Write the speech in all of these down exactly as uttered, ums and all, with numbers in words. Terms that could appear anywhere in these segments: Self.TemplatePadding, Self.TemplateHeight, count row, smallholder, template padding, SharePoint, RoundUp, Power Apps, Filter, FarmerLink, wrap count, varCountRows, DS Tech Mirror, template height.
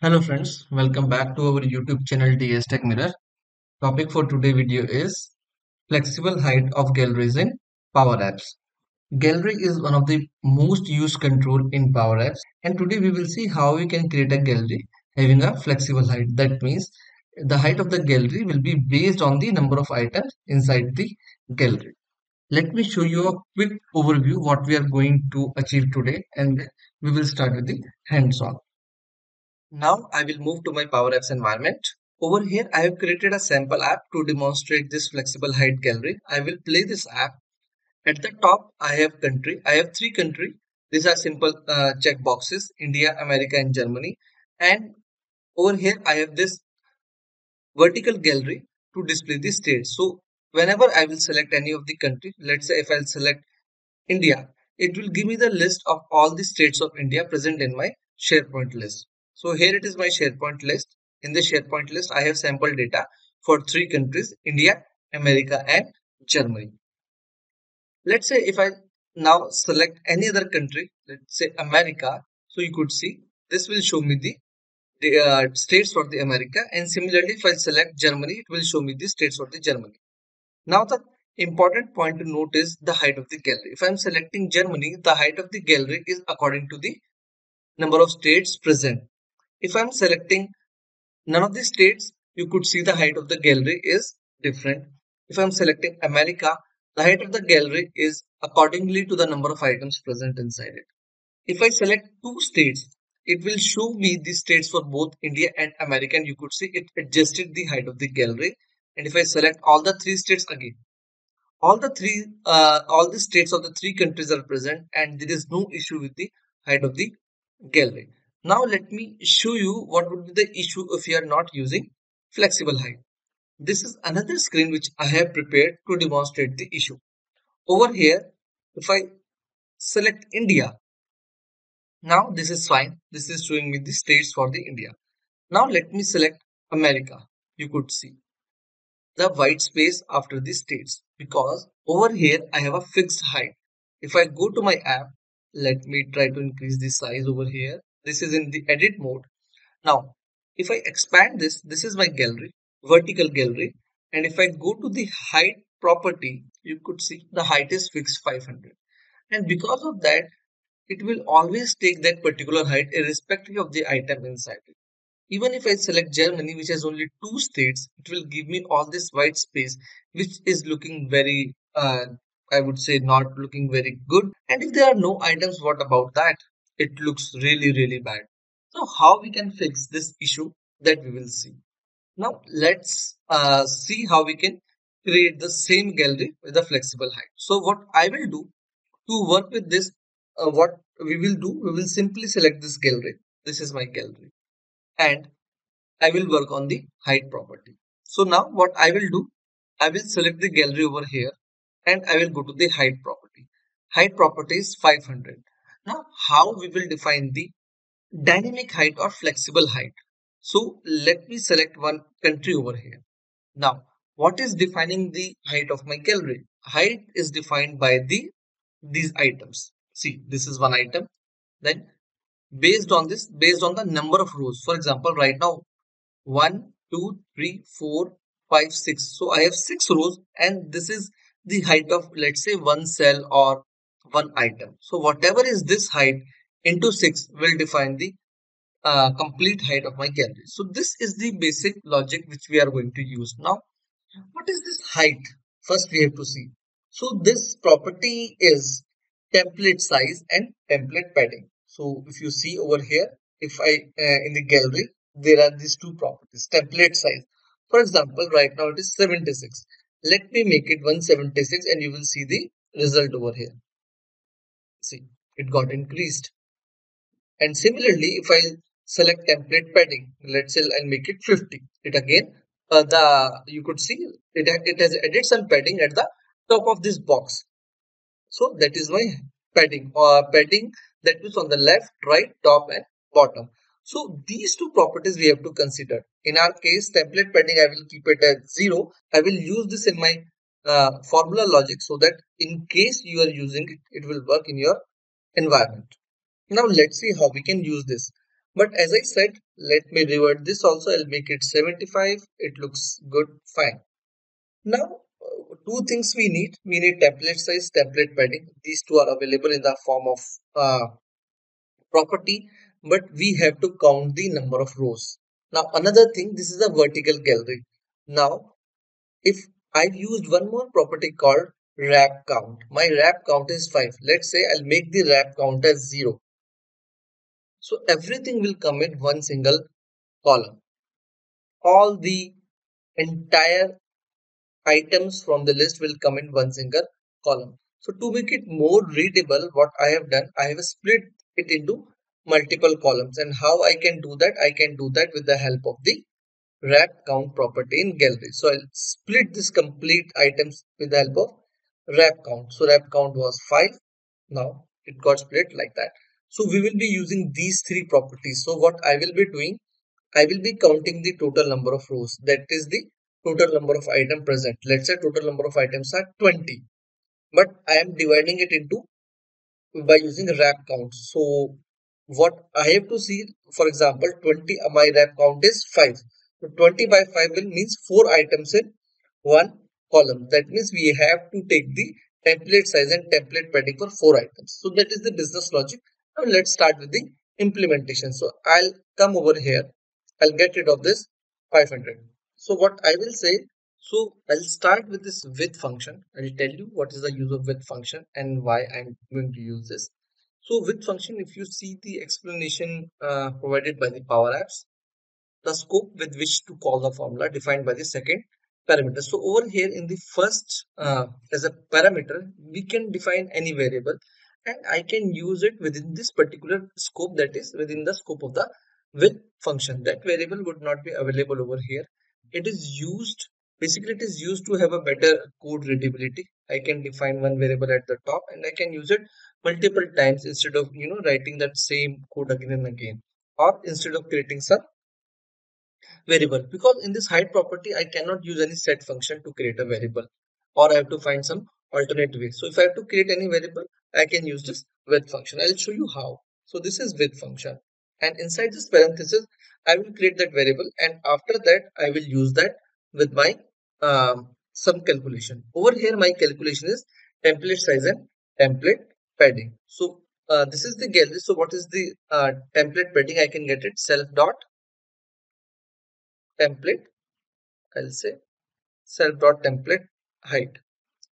Hello friends, welcome back to our YouTube channel D S Tech Mirror. Topic for today's video is flexible height of galleries in Power Apps. Gallery is one of the most used control in Power Apps, and today we will see how we can create a gallery having a flexible height. That means the height of the gallery will be based on the number of items inside the gallery. Let me show you a quick overview what we are going to achieve today, and we will start with the hands-on. Now I will move to my Power Apps environment. Over here I have created a sample app to demonstrate this flexible height gallery. I will play this app. At the top I have country. I have three countries. These are simple uh, checkboxes: India, America and Germany. And over here I have this vertical gallery to display the states. So whenever I will select any of the country, let's say if I'll select India, it will give me the list of all the states of India present in my SharePoint list. So here it is, my SharePoint list. In the SharePoint list, I have sample data for three countries: India, America and Germany. Let's say if I now select any other country, let's say America. So you could see this will show me the, the uh, states for the America. And similarly, if I select Germany, it will show me the states for the Germany. Now the important point to note is the height of the gallery. If I am selecting Germany, the height of the gallery is according to the number of states present. If I am selecting none of the states, you could see the height of the gallery is different. If I am selecting America, the height of the gallery is accordingly to the number of items present inside it. If I select two states, it will show me the states for both India and America, and you could see it adjusted the height of the gallery. And if I select all the three states again, all the three, uh, all the states of the three countries are present, and there is no issue with the height of the gallery. Now let me show you what would be the issue if you are not using flexible height. This is another screen which I have prepared to demonstrate the issue. Over here, if I select India, now this is fine. This is showing me the states for the India. Now let me select America. You could see the white space after the states because over here I have a fixed height. If I go to my app, let me try to increase the size over here. This is in the edit mode. Now, if I expand this, this is my gallery, vertical gallery. And if I go to the height property, you could see the height is fixed five hundred. And because of that, it will always take that particular height irrespective of the item inside it. Even if I select Germany, which has only two states, it will give me all this white space, which is looking very, uh, I would say not looking very good. And if there are no items, what about that? It looks really, really bad. So how we can fix this issue, that we will see. Now let's uh, see how we can create the same gallery with a flexible height. So what I will do to work with this, uh, what we will do, we will simply select this gallery. This is my gallery. And I will work on the height property. So now what I will do, I will select the gallery over here and I will go to the height property. Height property is five hundred. Now, how we will define the dynamic height or flexible height. So, let me select one country over here. Now, what is defining the height of my gallery? Height is defined by the these items. See, this is one item. Then, based on this, based on the number of rows. For example, right now, one, two, three, four, five, six. So, I have six rows and this is the height of, let's say, one cell or one item. So whatever is this height into six will define the uh, complete height of my gallery. So this is the basic logic which we are going to use. Now, what is this height? First we have to see. So this property is template size and template padding. So if you see over here, if I uh, in the gallery, there are these two properties, template size. For example, right now it is seventy-six. Let me make it one seventy-six and you will see the result over here. See, it got increased. And similarly, if I select template padding, let's say I'll make it fifty, it again uh, the you could see it, it has added some padding at the top of this box. So that is my padding or uh, padding, that is on the left, right, top and bottom. So these two properties we have to consider. In our case, template padding I will keep it at zero. I will use this in my Uh, formula logic so that in case you are using it, it will work in your environment. Now let's see how we can use this. But as I said, let me revert this also. I'll make it seventy-five. It looks good. Fine. Now, two things we need. We need template size, template padding. These two are available in the form of uh, property, but we have to count the number of rows. Now, another thing, this is a vertical gallery. Now, if I've used one more property called wrap count, my wrap count is five. Let's say I'll make the wrap count as zero. So everything will come in one single column. All the entire items from the list will come in one single column. So to make it more readable, what I have done, I have split it into multiple columns. And how I can do that? I can do that with the help of the wrap count property in gallery. So I'll split this complete items with the help of wrap count. So wrap count was five. Now it got split like that. So we will be using these three properties. So what I will be doing, I will be counting the total number of rows. That is the total number of items present. Let's say total number of items are twenty. But I am dividing it into by using wrap count. So what I have to see, for example, twenty, my wrap count is five. So twenty by five will means four items in one column. That means we have to take the template size and template padding for four items. So that is the business logic. Now let's start with the implementation. So I'll come over here. I'll get rid of this five hundred. So what I will say, so I'll start with this width function. I'll tell you what is the use of width function and why I'm going to use this. So width function, if you see the explanation uh, provided by the Power Apps, the scope with which to call the formula defined by the second parameter. So over here in the first uh, as a parameter, we can define any variable. And I can use it within this particular scope, that is within the scope of the width function. That variable would not be available over here. It is used, basically it is used to have a better code readability. I can define one variable at the top and I can use it multiple times instead of, you know, writing that same code again and again, or instead of creating some variable. Because in this height property, I cannot use any set function to create a variable, or I have to find some alternate way. So if I have to create any variable, I can use this width function. I'll show you how. So this is width function, and inside this parenthesis, I will create that variable, and after that, I will use that with my um, some calculation. Over here, my calculation is template size and template padding. So uh, this is the gallery. So what is the uh, template padding? I can get it self dot template. I'll say self dot template height.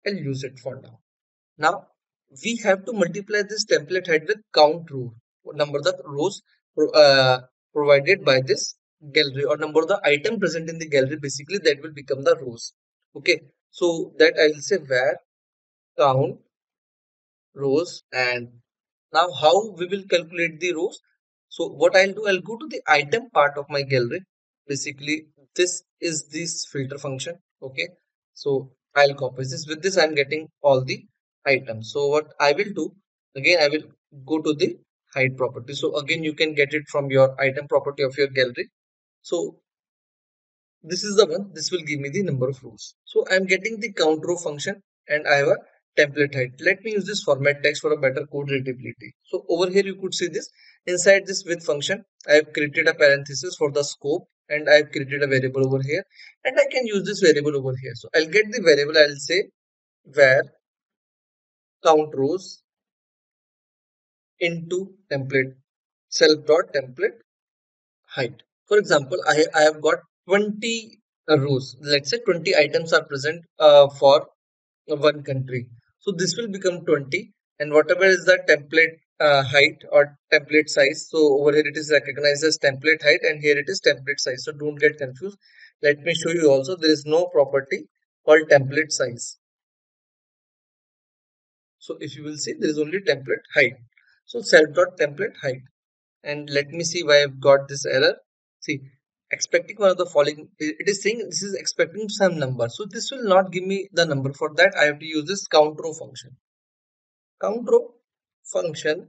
I'll use it for now. Now we have to multiply this template height with count row, number of the rows uh, provided by this gallery, or number of the item present in the gallery. Basically, that will become the rows. Okay, so that I will say var count rows. And now how we will calculate the rows? So what I'll do, I'll go to the item part of my gallery. Basically, this is this filter function. Okay, so I'll copy this. With this, I'm getting all the items. So what I will do, again, I will go to the height property. So again, you can get it from your item property of your gallery. So this is the one, this will give me the number of rows. So I'm getting the count row function and I have a template height. Let me use this format text for a better code readability. So over here, you could see this inside this width function. I have created a parenthesis for the scope. And I've created a variable over here, and I can use this variable over here. So I'll get the variable. I'll say var count rows into template self dot template height. For example, I, I have got twenty rows. Let's say twenty items are present uh, for one country. So this will become twenty, and whatever is the template Uh, height or template size. So over here it is recognized as template height, and here it is template size. So don't get confused. Let me show you also, there is no property called template size. So if you will see, there is only template height. So self.template height. And let me see why I've got this error. See, expecting one of the following, it is saying this is expecting some number. So this will not give me the number. For that, I have to use this count row function. Count row function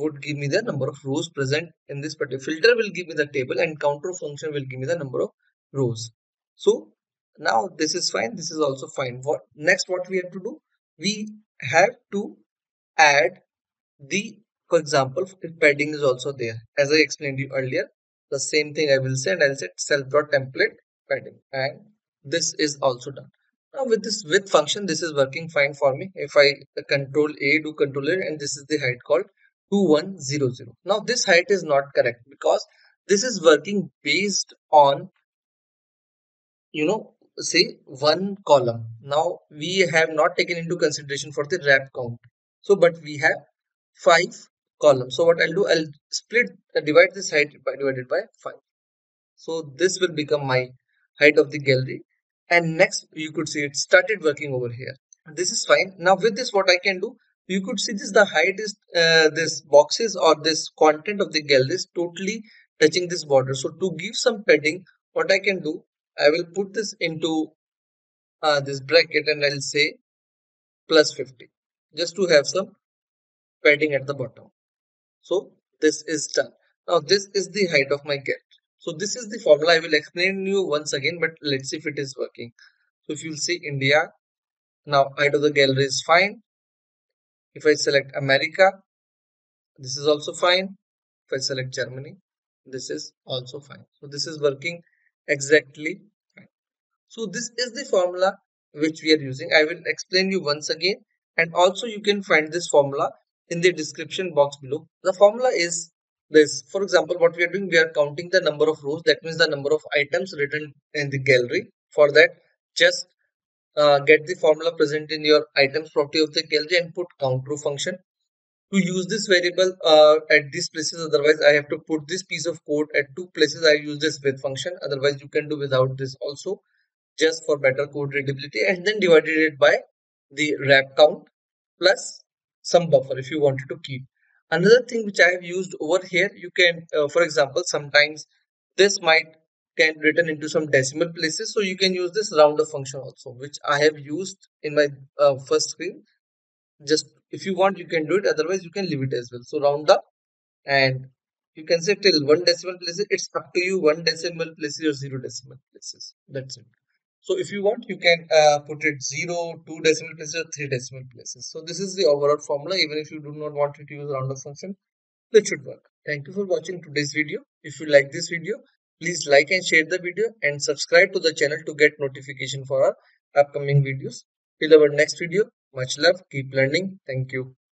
would give me the number of rows present in this particular filter, will give me the table, and count row function will give me the number of rows. So now this is fine. This is also fine. What next? What we have to do? We have to add the For example, if padding is also there, as I explained you earlier, the same thing I will say, and I'll set self.template padding, and this is also done. Now with this width function, this is working fine for me. If I control A, do control A, and this is the height called two one zero zero. Now this height is not correct because this is working based on, you know, say one column. Now we have not taken into consideration for the wrap count. So, but we have five columns. So what I'll do, I'll split, uh, divide this height by divided by five. So this will become my height of the gallery. And next you could see it started working over here. This is fine. Now with this, what I can do, you could see this, the height is, uh, this boxes or this content of the gallery is totally touching this border. So to give some padding, what I can do, I will put this into uh, this bracket and I'll say plus fifty, just to have some padding at the bottom. So this is done. Now this is the height of my gallery. So this is the formula. I will explain you once again, but let's see if it is working. So if you'll see India, now height of the gallery is fine. If I select America, this is also fine. If I select Germany, this is also fine. So this is working exactly fine. So this is the formula which we are using. I will explain you once again, and also you can find this formula in the description box below. The formula is this. For example, what we are doing, we are counting the number of rows, that means the number of items written in the gallery. For that, just uh, get the formula present in your items property of the gallery and put count row function. To use this variable uh, at these places, otherwise I have to put this piece of code at two places. I use this with function, otherwise you can do without this also, just for better code readability, and then divided it by the wrap count plus some buffer if you wanted to keep. Another thing which I have used over here, you can uh, for example, sometimes this might can written into some decimal places, so you can use this roundup function also, which I have used in my uh, first screen. Just if you want, you can do it, otherwise you can leave it as well. So round up, and you can say till one decimal places. It's up to you, one decimal places or zero decimal places. That's it. So if you want, you can uh, put it zero, two decimal places or three decimal places. So this is the overall formula. Even if you do not want to use round up function, that should work. Thank you for watching today's video. If you like this video, please like and share the video and subscribe to the channel to get notification for our upcoming videos. Till our next video, much love, keep learning. Thank you.